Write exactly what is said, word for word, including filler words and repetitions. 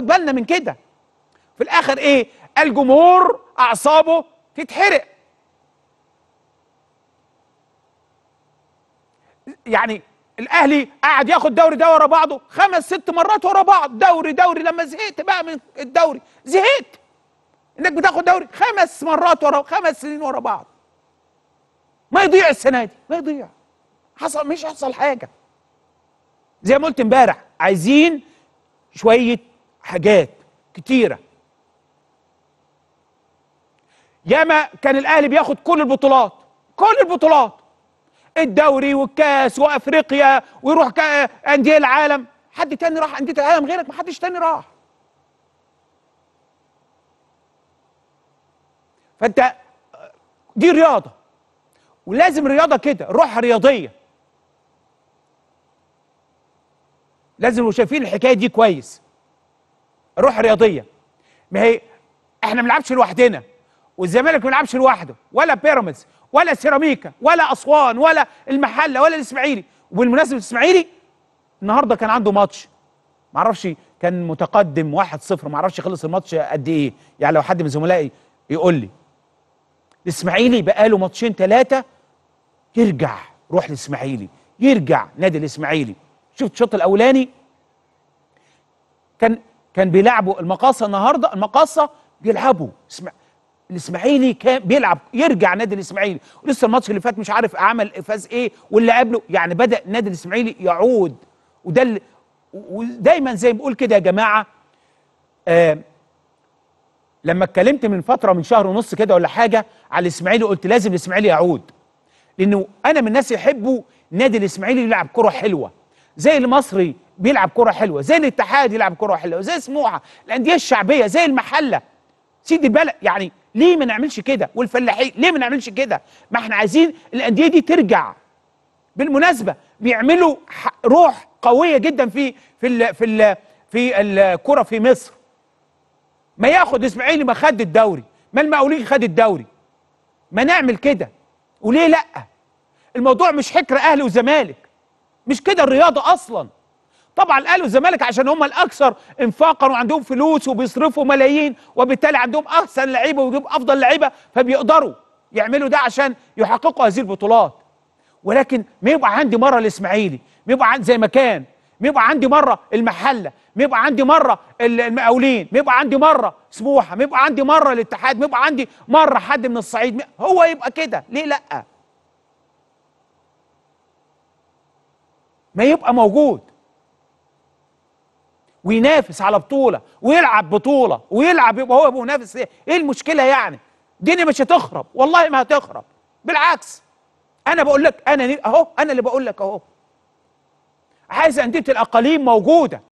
ناخد بالنا من كده. في الاخر ايه؟ الجمهور اعصابه تتحرق. يعني الاهلي قاعد ياخد دوري ده ورا بعضه خمس ست مرات ورا بعض، دوري دوري لما زهقت بقى من الدوري، زهقت انك بتاخد دوري خمس مرات ورا خمس سنين ورا بعض. ما يضيع السنه دي، ما يضيع. حصل مش حصل حاجه. زي ما قلت امبارح، عايزين شويه حاجات كتيره. ياما كان الاهلي بياخد كل البطولات، كل البطولات، الدوري والكاس وافريقيا ويروح انديه العالم. حد تاني راح انديه العالم غيرك؟ ما حدش تاني راح. فانت دي رياضه، ولازم الرياضه كده روح رياضيه. لازم نبقوا شايفين الحكايه دي كويس. روح رياضيه. ما هي احنا ما بنلعبش لوحدنا، والزمالك ما بيلعبش لوحده، ولا بيراميدز ولا سيراميكا ولا اسوان ولا المحله ولا الاسماعيلي. وبالمناسبه الاسماعيلي النهارده كان عنده ماتش، معرفش كان متقدم واحد صفر، معرفش خلص الماتش قد ايه، يعني لو حد من زملائي يقول لي. الاسماعيلي بقاله ماتشين ثلاثه يرجع، روح الاسماعيلي، يرجع نادي الاسماعيلي. شفت الشوط الاولاني كان كان بيلعبوا المقاصه النهارده، المقاصه بيلعبوا الاسماعيلي كان بيلعب، يرجع نادي الاسماعيلي. ولسه الماتش اللي فات مش عارف عمل فاز ايه، واللي قبله، يعني بدا نادي الاسماعيلي يعود. وده اللي ودايما زي ما بقول كده يا جماعه، آه لما اتكلمت من فتره من شهر ونص كده ولا حاجه على الاسماعيلي، قلت لازم الاسماعيلي يعود، لانه انا من الناس يحبوا نادي الاسماعيلي يلعب كره حلوه، زي المصري بيلعب كره حلوه، زي الاتحاد يلعب كره حلوه، زي سموحه، الانديه الشعبيه، زي المحله، سيدي البلد. يعني ليه ما نعملش كده؟ والفلاحين ليه ما نعملش كده؟ ما احنا عايزين الانديه دي ترجع. بالمناسبه بيعملوا روح قويه جدا في في ال في ال في الكره في مصر. ما ياخد اسماعيلي ما خد الدوري، ما المقاولين خد الدوري. ما نعمل كده، وليه لا؟ الموضوع مش حكر اهلي وزمالك، مش كده الرياضه اصلا. طبعا الاهلي والزمالك عشان هم الاكثر انفاقا وعندهم فلوس وبيصرفوا ملايين، وبالتالي عندهم احسن لعيبه ويجيب افضل لعيبه، فبيقدروا يعملوا ده عشان يحققوا هذه البطولات. ولكن ما يبقى عندي مره الاسماعيلي، ما يبقى عندي زي ما كان، ما يبقى عندي مره المحله، ما يبقى عندي مره المقاولين، ما يبقى عندي مره سموحه، ما يبقى عندي مره الاتحاد، ما يبقى عندي مره حد من الصعيد. هو يبقى كده ليه لا؟ ما يبقى موجود وينافس على بطولة ويلعب بطولة ويلعب، يبقى هو يبقى منافس. ايه المشكلة يعني؟ الدنيا مش هتخرب، والله ما هتخرب، بالعكس. أنا بقول لك، أنا أهو أنا اللي بقول لك أهو، عايز أندية الأقاليم موجودة،